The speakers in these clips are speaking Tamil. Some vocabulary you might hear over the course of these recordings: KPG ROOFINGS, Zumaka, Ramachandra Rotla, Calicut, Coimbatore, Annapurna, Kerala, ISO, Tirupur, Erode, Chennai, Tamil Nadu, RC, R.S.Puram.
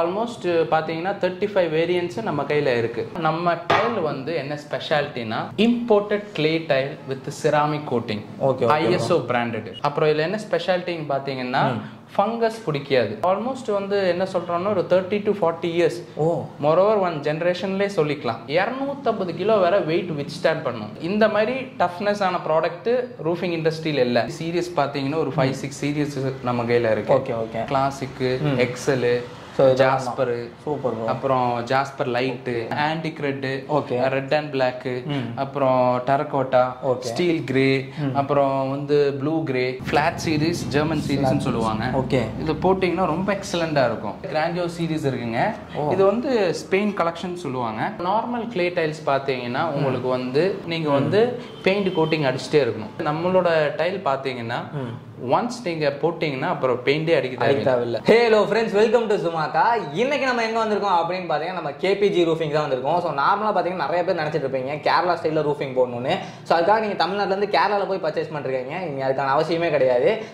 Almost 35 variants in our hands. Our tile is a specialty. Imported clay tile with ceramic coating. Okay, okay, ISO branded. Then specialty fungus pudikiyadu. Almost 30 to 40 years. Oh. Moreover, one generation le solikalam. 250 kilo vera weight withstand pannum. Indha mari toughness ana product roofing industry la illa. Series pathina or 5-6 series nama gaila irukku. Okay, okay. Classic, Excel, so, Jasper, super Jasper Light, Antique Red, okay. Red and Black, Terracotta, okay. Steel Grey, Blue Grey, Flat Series, German Series. Okay. This porting is excellent. Grandeur Series. Oh. This is Spain collection. Normal clay tiles, you paint coating. Once you put it, you paint it. Hello friends, welcome to Zumaka. Today we are KPG Roofings. So normally we are Kerala style roofing. So you can purchase Kerala.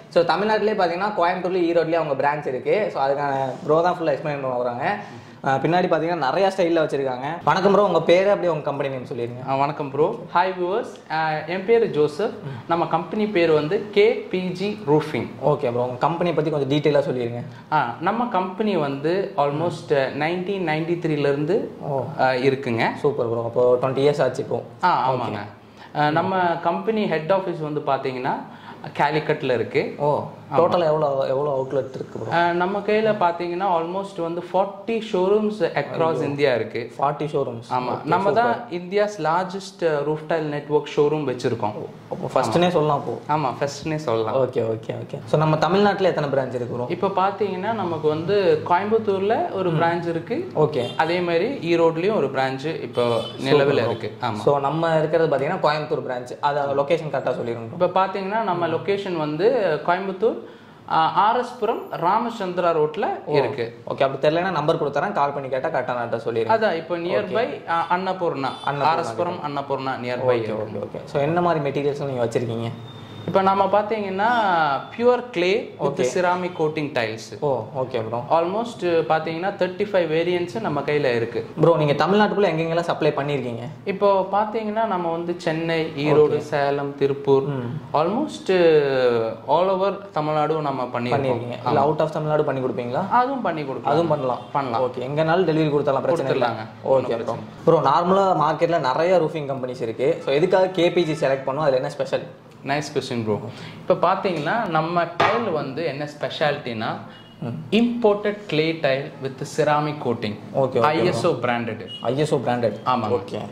So Tamil Nadu Coimbatore branch. So I will explain it. Pinnadi pathina nariya style la vechirukanga. Vanakkam bro, unga pera appadi unga company name sollireenga. Vanakkam bro. Hi viewers, em peru Joseph. Nama company peru vandu KPG Roofing. Okay bro, unga company patti konja detail la sollireenga. Nama company vandu almost 1993 la irundhu irukkuங்க. Super bro, appo 20 years aachu ipo. Aamaanga. Nama company head office vandu pathina Calicut la irukku. Oh. Total outlet irukku bro. Namma kaiyila pathina almost 40 showrooms across India irukku. 40 showrooms. Ama namma da India's largest roof tile network showroom vechirukom. First ne sollalam po. Ama first ne sollalam. Okay, okay, okay. So namma Tamil Nadu la ethana branch irukku bro? Ipo pathina namakku Coimbatore la oru branch irukku. Okay. Adhe mari Erode la oru branch ipo nilavil irukku. Ama so namma irukkiradhu pathina Coimbatore branch. Adha location correct ah sollirunga. Ipo pathina namma location vandu Coimbatore R.S.Puram, Ramachandra Rotla. Oh. Okay, if you have a number, you can call me. That's nearby Annapurna. R.S.Puram, Annapurna nearby. Okay, okay, okay. So, what materials are you using? Now, we have pure clay with ceramic coating tiles. Oh, okay, bro. Almost 35 variants in our hands. Bro, you can supply Tamil Nadu? Now, we have Chennai, Erode, Salem, Tirupur. Almost all over Tamil Nadu. Out of Tamil Nadu? That's okay. You can deliver it. Okay, bro. Bro, normal market there are many roofing companies. So, KPG select KPG special? Nice question bro. Ipo pathina namma tile vandu enna specialty na imported clay tile with ceramic coating. Okay, okay, ISO bro. Branded. ISO branded. Ama. Okay.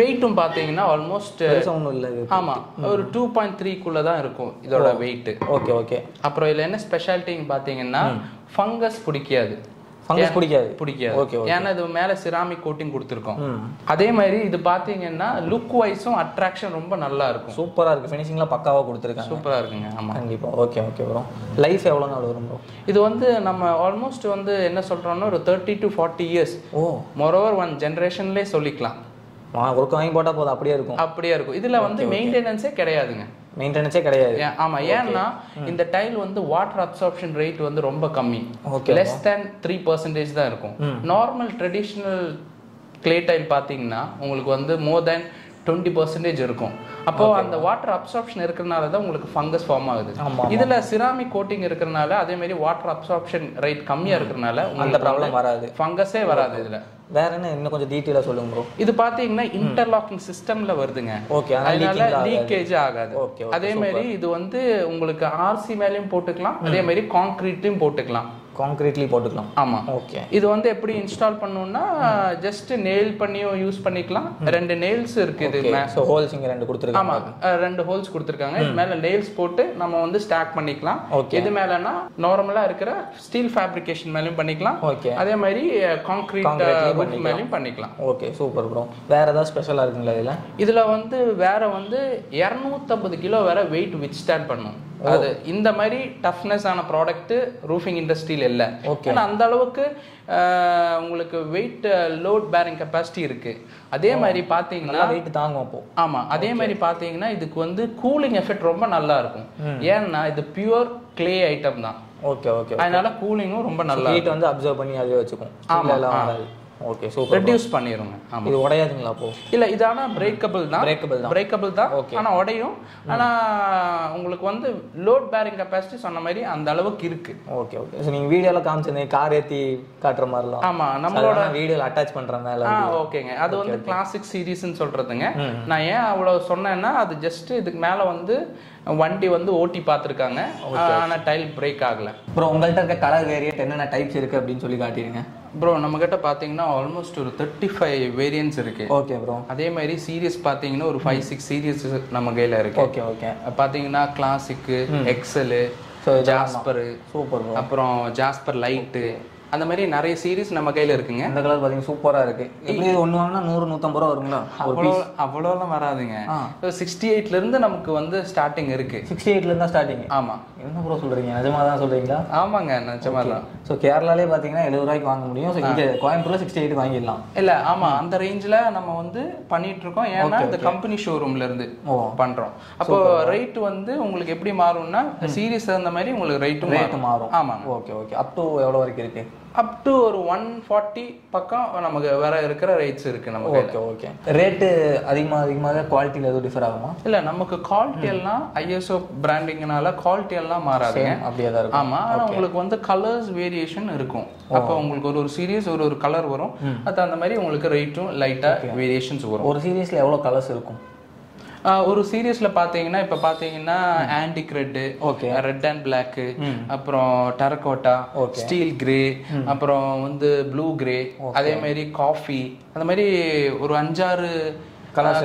Weight pathina almost ama or 2.3 kg da irukum idoda weight. Okay, okay. Appo idla enna specialty pathina fungus pudikiyadu. Fungus pudikiyadu. Okay, okay. Yana idu mele ceramic coating kuduthirkom. Adhe mari idu pathina look wise attraction romba nalla irukum. Super ah irukku. Finishing la pakkava kuduthirukanga. Super ah irukanga. Ama kandipa. Okay, okay bro. Life evlo naal varum bro? Idu nama almost enna solrona or 30 to 40 years. Oh. Moreover one generation le solikalam. Work vaangi potta poda apdiye irukum. Apdiye irukum. Idhila maintenance kedaiyadunga. Maintenance kedaiyadhu. Ama yenna இந்த tile water absorption rate romba kammi. Less than 3% da irukum. Normal traditional clay tile pathina ungalku more than 20% irukum. Appo and water absorption irukkranaala da ungalku fungus form agudhu. Idhila ceramic coating irukkranaala adhe mari water absorption rate kammiya irukkranaala and problem varadhu. Fungus e varadhu idhila. Where is the detail? This is interlocking system. Okay, leakage. Okay, okay. This is RC concrete. Concretely போட்டுக்கலாம். ஆமா. ஓகே. இது எப்படி இன்ஸ்டால் பண்ணனும்னா ஜஸ்ட் nail பண்ணியோ யூஸ் பண்ணிக்கலாம். ரெண்டு nails இருக்கு இதுல. சோ ஹோல்ஸ் இங்க ரெண்டு கொடுத்திருக்காங்க. ஆமா. ரெண்டு ஹோல்ஸ் கொடுத்திருக்காங்க. இது மேல nails போட்டு நம்ம ஸ்டாக் பண்ணிக்கலாம். இது மேலனா நார்மலா இருக்குற ஸ்டீல் ஃபேப்ரிகேஷன் மேலயும் பண்ணிக்கலாம். அதே மாதிரி கான்கிரீட் ரூஃப் மேலயும் பண்ணிக்கலாம். Okay, super bro. வேற ஏதாவது ஸ்பெஷலா இருக்குங்களா இதுல? இதுல வேற 250 கிலோ வேற weight withstand பண்ணும். அது இந்த மாதிரி toughness ஆன product roofing industry இல்ல. ஆனா அந்த அளவுக்கு உங்களுக்கு weight load bearing capacity இருக்கு. அதே மாதிரி பாத்தீங்கன்னா weight தாங்கும் போ. ஆமா, அதே மாதிரி பாத்தீங்கன்னா இதுக்கு cooling effect ரொம்ப நல்லா இருக்கும். ஏன்னா இது pure clay item தான். Okay, okay. அதனால கூலிங்கும் ரொம்ப நல்லா ஹீட் வந்து அப்சர்வ் பண்ணி அதே வெச்சுக்கும். Okay, so reduce பண்ணிருங்க. ஆமா. இது உடையாதுங்களா போ? இல்ல இதானா பிரேக்கபிள் தான். பிரேக்கபிள் தான். ஆனா உடையும். ஆனா உங்களுக்கு வந்து லோட் பேரிங் கெபாசிட்டி சொன்ன மாதிரி அந்த அளவுக்கு இருக்கு. Okay, okay. சோ நீங்க வீடியோல காமிச்சீங்க கார் ஏத்தி காட்ற மாதிரிலாம். ஆமா, நம்மளோட வீடியோல அட்டாச் பண்றதனால. ஓகேங்க. அது வந்து கிளாசிக் சீரிஸ்னு சொல்றதுங்க. நான் ஏன் அவ்வளவு சொன்னேன்னா அது ஜஸ்ட் இதுக்கு மேல வந்து வண்டி வந்து ஓட்டி பார்த்துருக்காங்க, ஆனால் டைல் பிரேக் ஆகலை. ப்ரோ உங்கள்கிட்ட இருக்க கலர் வேரியன்ட் என்னென்ன டைப்ஸ் இருக்குது அப்படின்னு சொல்லி காட்டிடுங்க. ப்ரோ நம்மக்கிட்ட பார்த்தீங்கன்னா ஆல்மோஸ்ட் ஒரு 35 வேரியன்ட்ஸ் இருக்குது. Okay bro. அதே மாதிரி சீரியஸ் பார்த்தீங்கன்னா ஒரு 5-6 சீரியஸ் நம்ம கையில் இருக்குது. Okay, okay. பார்த்தீங்கன்னா கிளாசிக்கு, எக்ஸலு, ஜாஸ்பரு, சூப்பர், அப்புறம் ஜாஸ்பர் லைட்டு, அந்த மாதிரி நிறைய சீரிஸ் நம்ம கையில் இருக்குங்க. இந்த கலர் பார்த்தீங்கன்னா சூப்பராக இருக்குது. எப்படி இது ஒன்று வாங்கினா 100-150 ரூபா வருங்களா? அவ்வளோலாம் வராதுங்க. ஸோ 68லேருந்து நமக்கு வந்து ஸ்டார்டிங் இருக்குது. 68லேருந்து ஸ்டார்டிங்? ஆமாம். என்ன ப்ரோ சொல்கிறீங்க, நிஜமாக தான் சொல்கிறீங்களா? ஆமாங்க, நிஜமாக தான். ஸோ கேரளாலே பார்த்தீங்கன்னா 70 ரூபாய்க்கு வாங்க முடியும். ஸோ இங்கே கோயம்புத்தூரில் 68 வாங்கிடலாம். இல்லை, ஆமாம், அந்த ரேஞ்சில் நம்ம வந்து பண்ணிகிட்ருக்கோம். ஏன்னா இந்த கம்பெனி ஷோரூம்லேருந்து பண்ணுறோம். அப்போது ரேட்டு வந்து உங்களுக்கு எப்படி மாறும்னா சீரிஸ் தகுந்த மாதிரி உங்களுக்கு ரேட்டு மாறும். ஆமாம். Okay, okay. அப் டு எவ்வளோ வரைக்கும் இருக்குது? அப் டு ஒரு 140 பக்கம் நமக்கு வேற இருக்கிற ரேட்ஸ் இருக்கு நமக்கு. Okay, okay. ரேட்டு அதிகமாக குவாலிட்டியில் எதுவும் டிஃபர் ஆகுமா? இல்லை, நமக்கு குவாலிட்டி எல்லாம் ஐஎஸ்ஓ பிராண்டிங்னால குவாலிட்டி எல்லாம் மாறாதுங்க. அப்படியே தான் இருக்கும். ஆமாம். ஆனால் உங்களுக்கு வந்து கலர்ஸ் வேரியேஷன் இருக்கும். அப்போ உங்களுக்கு ஒரு சீரியஸ் ஒரு கலர் வரும். அது அந்த மாதிரி உங்களுக்கு ரேட்டும் லைட்டாக வேரியேஷன்ஸ் வரும். ஒரு சீரியஸில் எவ்வளோ கலர்ஸ் இருக்கும்? ஒரு சீரியஸ்ல பாத்தீங்கன்னா இப்ப பாத்தீங்கன்னா antique red, okay, red and black, அப்புறம் டெரகோட்டா, ஸ்டீல் கிரே, அப்புறம் வந்து ப்ளூ கிரே, அதே மாதிரி காஃபி, அந்த மாதிரி ஒரு 5-6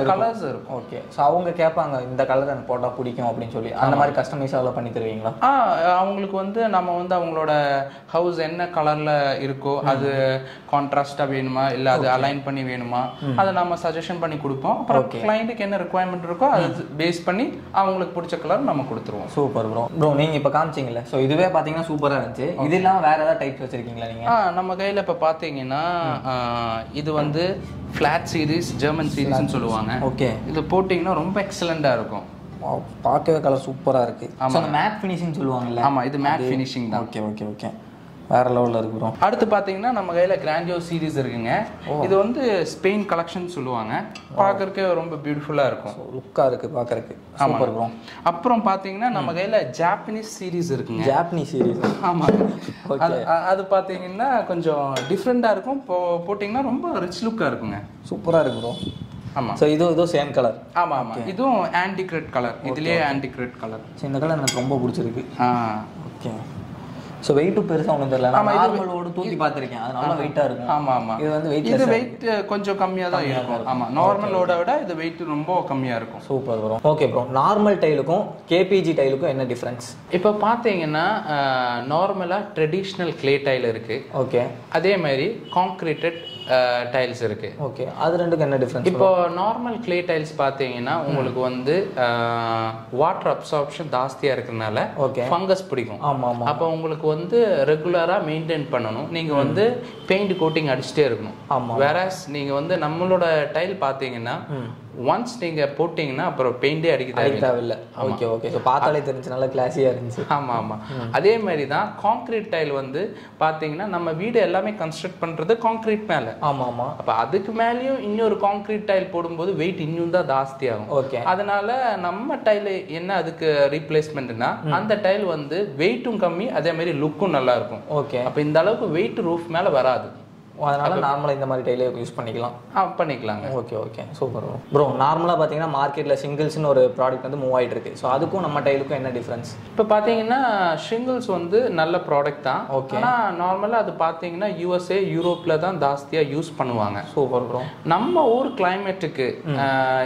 கலர்ஸ் இருக்கும். ஓகே. ஸோ அவங்க கேட்பாங்க இந்த கலர் எனக்கு போட்டால் பிடிக்கும் அப்படின்னு சொல்லி, அந்த மாதிரி கஸ்டமைஸ் அதெல்லாம் பண்ணி தருவீங்களா? அவங்களுக்கு வந்து நம்ம வந்து அவங்களோட ஹவுஸ் என்ன கலரில் இருக்கோ அது கான்ட்ராஸ்டாக வேணுமா இல்லை அது அலைன் பண்ணி வேணுமா அதை நம்ம சஜஷன் பண்ணி கொடுப்போம். அப்புறம் கிளைண்ட்டுக்கு என்ன ரெக்குவயர்மெண்ட் இருக்கோ அது பேஸ் பண்ணி அவங்களுக்கு பிடிச்ச கலர் நம்ம கொடுத்துருவோம். Super bro. ப்ரோ நீங்கள் இப்போ காமிச்சிங்களே, ஸோ இதுவே பார்த்தீங்கன்னா சூப்பராக இருந்துச்சு. இது இல்லாமல் வேறு ஏதாவது டைப்ஸ் வச்சுருக்கீங்களா நீங்கள் நம்ம கையில்? இப்போ பார்த்தீங்கன்னா இது வந்து ஃப்ளாட் சீரிஸ், ஜெர்மன் சீரிஸ்ன்னு சொல்லுவாங்க. ஓகே. இது போட்டிங்கன்னா ரொம்ப எக்ஸலண்ட்டாக இருக்கும். பார்க்கவே கலர் சூப்பராக இருக்குது. ஆமாம், மேட் ஃபினிஷிங் சொல்லுவாங்கல்ல? ஆமாம், இது மேட் ஃபினிஷிங் தான். Okay, okay, okay. வேற லெவலில் இருக்கிறோம். அடுத்து பார்த்தீங்கன்னா நம்ம கையில் கிராண்டியோ சீரிஸ் இருக்குங்க. இது வந்து ஸ்பெயின் கலெக்ஷன் சொல்லுவாங்க. பார்க்கறக்கே ரொம்ப பியூட்டிஃபுல்லாக இருக்கும். லுக்காக இருக்குது பார்க்கறக்கு. ஆமாம் இருக்கும். அப்புறம் பார்த்தீங்கன்னா நம்ம கையில் ஜாப்பனீஸ் சீரிஸ் இருக்குங்க. Japanese series? ஆமாம். அது பார்த்தீங்கன்னா கொஞ்சம் டிஃப்ரெண்ட்டாக இருக்கும். போட்டிங்கன்னா ரொம்ப ரிச் லுக்காக இருக்குங்க. சூப்பராக இருக்குறோம். ஆமாம். ஸோ இதுவும் சேம் கலர்? ஆமாம், ஆமாம். இதுவும் ஆன்டிக் ரெட் கலர். இதுலேயே ஆன்டிக் ரெட் கலர். ஸோ இந்த கலர் எனக்கு ரொம்ப பிடிச்சிருக்கு. ஓகே. ஸோ வெயிட்டும் பெருசாக ஒன்றும் தெரியல. ஆமாம், நார்மலோடு தூக்கி பார்த்துருக்கேன், அது நல்லா வெயிட்டாக இருக்கும். ஆமாம், ஆமாம். இது வந்து இது வெயிட் கொஞ்சம் கம்மியாக தான் இருக்கும். ஆமாம், நார்மலோட விட இது வெயிட் ரொம்ப கம்மியாக இருக்கும். சூப்பர் வரும். Okay bro. நார்மல் டைலுக்கும் கேபிஜி டைலுக்கும் என்ன டிஃப்ரென்ஸ்? இப்போ பார்த்தீங்கன்னா நார்மலாக ட்ரெடிஷ்னல் கிளே டைல் இருக்குது. ஓகே. அதே மாதிரி காங்க்ரீட்டட் டைல்ஸ் இருக்கு. ஓகே. அது ரெண்டுக்கு என்ன டிஃபரன்ஸ்? இப்போ நார்மல் கிளே டைல்ஸ் பார்த்தீங்கன்னா உங்களுக்கு வந்து வாட்டர் அப்சார்ப்ஷன் ஜாஸ்தியாக இருக்கிறதுனால ஃபங்கஸ் பிடிக்கும். ஆமாம். அப்போ உங்களுக்கு வந்து ரெகுலராக மெயின்டைன் பண்ணணும். நீங்கள் வந்து பெயிண்ட் கோட்டிங் அடிச்சுட்டே இருக்கணும். ஆமாம். வேறஸ் நீங்கள் வந்து நம்மளோட டைல் பார்த்தீங்கன்னா ஒன்ஸ் நீங்கள் போட்டிங்கன்னா அப்புறம் பெயிண்டே அடிக்க தேவையில்லை. Okay, okay. ஸோ பார்த்தாலே தெரிஞ்சு நல்லா கிளாஸியாக இருந்துச்சு. ஆமாம், ஆமாம். அதே மாதிரி தான் காங்க்ரீட் டைல் வந்து பார்த்தீங்கன்னா நம்ம வீடு எல்லாமே கன்ஸ்ட்ரக்ட் பண்ணுறது காங்க்ரீட் மேலே. ஆமாம், ஆமாம். அப்போ அதுக்கு மேலேயும் இன்னொரு காங்க்ரீட் டைல் போடும்போது வெயிட் இன்னும் தான் ஜாஸ்தியாகும். ஓகே. அதனால நம்ம டைல் என்ன அதுக்கு ரீப்ளேஸ்மெண்ட்னா அந்த டைல் வந்து வெயிட்டும் கம்மி, அதே மாதிரி லுக்கும் நல்லா இருக்கும். ஓகே. அப்போ இந்த அளவுக்கு வெயிட் ரூஃப் மேலே வராது. அதனால நார்மலாக இந்த மாதிரி டைலே யூஸ் பண்ணிக்கலாம். பண்ணிக்கலாங்க. Okay, okay. Super bro. நார்மலாக பார்த்தீங்கன்னா மார்க்கெட்டில் ஷிங்கிள்ஸ்னு ஒரு ப்ராடக்ட் வந்து மூவ் ஆகிட்டு இருக்கு. ஸோ அதுக்கும் நம்ம டைலுக்கும் என்ன டிஃப்ரென்ஸ்? இப்போ பார்த்தீங்கன்னா ஷிங்கிள்ஸ் வந்து நல்ல ப்ராடக்ட் தான். ஓகே. ஆனால் நார்மலாக அது பார்த்தீங்கன்னா யூஎஸ்ஏ, யூரோப்பில் தான் ஜாஸ்தியாக யூஸ் பண்ணுவாங்க. Super bro. நம்ம ஊர் கிளைமேட்டுக்கு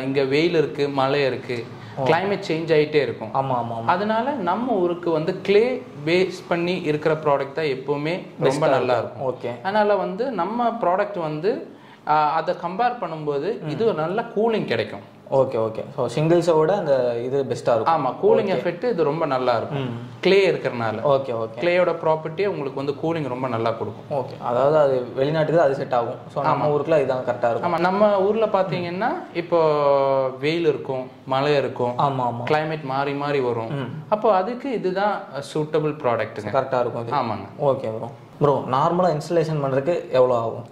இங்கே வெயில் இருக்குது, மழை இருக்குது, கிளைமேட் சேஞ்ச் ஆகிட்டே இருக்கும். ஆமாம், ஆமாம். அதனால நம்ம ஊருக்கு வந்து கிளே பேஸ் பண்ணி இருக்கிற ப்ராடக்ட் தான் எப்போவுமே ரொம்ப நல்லா இருக்கும். ஓகே. அதனால் வந்து நம்ம ப்ராடக்ட் வந்து அத கம்பேர் பண்ணும்போது இது நல்ல கூலிங் கிடைக்கும். Okay okay. சோ சிங்கிள்ஸோட அந்த இது பெஸ்டா இருக்கும். ஆமா, கூலிங் எஃபெக்ட் இது ரொம்ப நல்லா இருக்கும். க்ளே இருக்கறனால. Okay okay. க்ளேயோட ப்ராப்பர்ட்டி உங்களுக்கு வந்து கூலிங் ரொம்ப நல்லா கொடுக்கும். ஓகே. அதாவது அது வெளிநாட்டுக்கு அது செட் ஆகும். சோ நம்ம ஊர்க்குள்ள இதான் கரெக்ட்டா இருக்கும். ஆமா, நம்ம ஊர்ல பாத்தீங்கன்னா இப்போ வெயில் இருக்கும், மழை இருக்கும். ஆமா ஆமா. கிளைமேட் மாறி மாறி வரும். அப்போ அதுக்கு இதுதான் சூட்டபிள் ப்ராடக்ட்ங்க. கரெக்ட்டா இருக்கும். ஆமாங்க. Okay bro. ப்ரோ நார்மலா இன்ஸ்டாலேஷன் பண்றதுக்கு எவ்வளவு ஆகும்?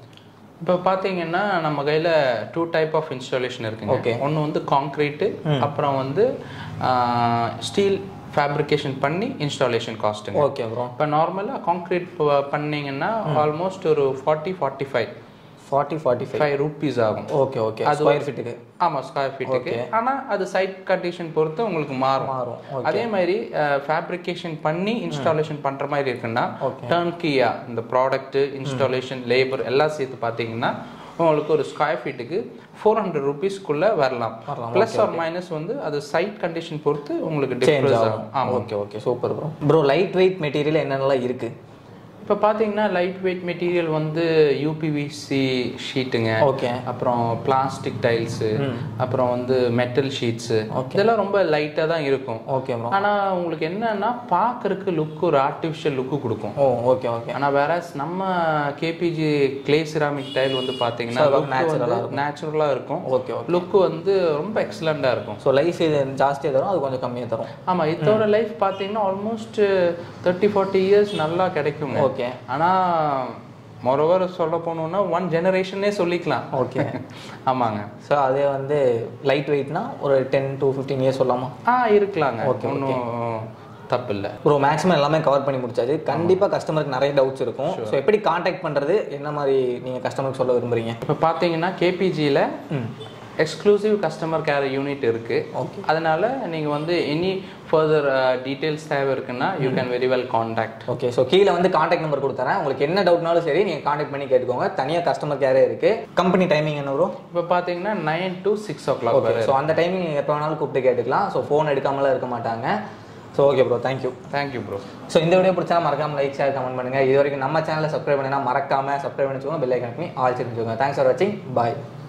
இப்போ பார்த்தீங்கன்னா நம்ம கையில் 2 டைப் ஆஃப் இன்ஸ்டாலேஷன் இருக்குங்க. ஓகே. ஒன்று வந்து காங்க்ரீட்டு, அப்புறம் வந்து ஸ்டீல் ஃபேப்ரிகேஷன் பண்ணி இன்ஸ்டாலேஷன் காஸ்ட்டுங்க. Okay bro. இப்போ நார்மலாக காங்க்ரீட் பண்ணிங்கன்னா ஆல்மோஸ்ட் ஒரு 40-45 ரூபீஸ் ஆகும். Okay okay. அது ஸ்கொயர் ஃபீட்டுக்கு. ஆமாம், ஸ்கொயர் ஃபீட்டுக்கு. ஆனால் அது சைட் கண்டிஷன் பொறுத்து உங்களுக்கு மாறும். அதே மாதிரி ஃபேப்ரிகேஷன் பண்ணி இன்ஸ்டாலேஷன் பண்ணுற மாதிரி இருக்குன்னா டர்ன்கியா இந்த ப்ராடக்ட்டு இன்ஸ்டாலேஷன் லேபர் எல்லாம் சேர்த்து பார்த்தீங்கன்னா உங்களுக்கு ஒரு ஸ்கொயர் ஃபீட்டுக்கு 400 ருபீஸ்க்குள்ளே வரலாம். ப்ளஸ் ஆர் மைனஸ் வந்து அது சைட் கண்டிஷன் பொறுத்து உங்களுக்கு டிஃபரன்ஸ் ஆகும். ஆமாம். Okay okay, super bro. Bro light weight material என்னென்னலாம் இருக்குது? இப்போ பார்த்தீங்கன்னா லைட் வெயிட் மெட்டீரியல் வந்து யூபிவிசி ஷீட்டுங்க. ஓகே. அப்புறம் பிளாஸ்டிக் டைல்ஸு, அப்புறம் வந்து மெட்டல் ஷீட்ஸு, இதெல்லாம் ரொம்ப லைட்டாக தான் இருக்கும். ஓகே. ஆனால் உங்களுக்கு என்னன்னா பார்க்கறதுக்கு லுக்கு ஒரு ஆர்டிஃபிஷியல் லுக்கு கொடுக்கும். Oh okay okay. ஆனால் வேற நம்ம கேபிஜி கிளே சிராமிக் டைல் வந்து பார்த்தீங்கன்னா நேச்சுரலாக இருக்கும். ஓகே. லுக்கு வந்து ரொம்ப எக்ஸலண்டாக இருக்கும். ஸோ லைஃப் இது ஜாஸ்தியாக தரும், அது கொஞ்சம் கம்மியாக தரும். ஆமாம், இதோட லைஃப் பார்த்தீங்கன்னா ஆல்மோஸ்ட் 30-40 இயர்ஸ் நல்லா கிடைக்கும். ஓகே. ஆனா மொரோவர் சொல்ல போனோம்னா 1 ஜெனரேஷனே சொல்லிக்கலாம். ஓகே. ஆமாங்க. ஸோ அதே வந்து லைட் வெயிட்னா ஒரு 10 to 15 இயர்ஸ் சொல்லாமா? இருக்கலாங்க. ஓகே, ஒன்றும் தப்பு இல்லை. ஒரு மேக்ஸிமம் எல்லாமே கவர் பண்ணி முடிச்சாச்சு. கண்டிப்பாக கஸ்டமருக்கு நிறைய டவுட்ஸ் இருக்கும். ஸோ எப்படி கான்டாக்ட் பண்ணுறது, என்ன மாதிரி நீங்கள் கஸ்டமருக்கு சொல்ல விரும்புகிறீங்க? இப்போ பார்த்தீங்கன்னா கேபிஜியில் எக்ஸ்க்ளூசிவ் கஸ்டமர் கேர் யூனிட் இருக்குது. ஓகே. அதனால் நீங்கள் வந்து எனி ஃபர்தர் டீட்டெயில்ஸ் தேவை இருக்குன்னா you can very well contact. Okay. So கீழே வந்து காண்டாக்ட் நம்பர் கொடுத்துறேன். உங்களுக்கு என்ன டவுட்னாலும் சரி நீங்கள் காண்டாக்ட் பண்ணி கேட்டுக்கோங்க. தனியாக கஸ்டமர் கேரே இருக்குது. கம்பெனி டைமிங் என்ன வரும்? இப்போ பார்த்தீங்கன்னா 9 to 6 o'clock. ஓகே. ஸோ அந்த டைமிங் எப்போ வேணாலும் கூப்பிட்டு கேட்டுக்கலாம். ஸோ ஃபோன் எடுக்காமலாம் இருக்க மாட்டாங்க. So okay bro, thank you. Thank you bro. So இந்த வீடியோ பிடிச்சா மறக்காம லைக், ஷேர், கமெண்ட் பண்ணுங்கள். இது வரைக்கும் நம்ம சேனலில் சப்ஸ்கிரைப் பண்ணினா மறக்காமல் சப்ஸ்கிரைப் பண்ணிச்சுக்கோங்க. பெல் ஐக்கன் பண்ணி ஆல் தெரிஞ்சுக்கோங்க. தேங்க்ஸ் ஃபார் வாட்சிங். பாய்.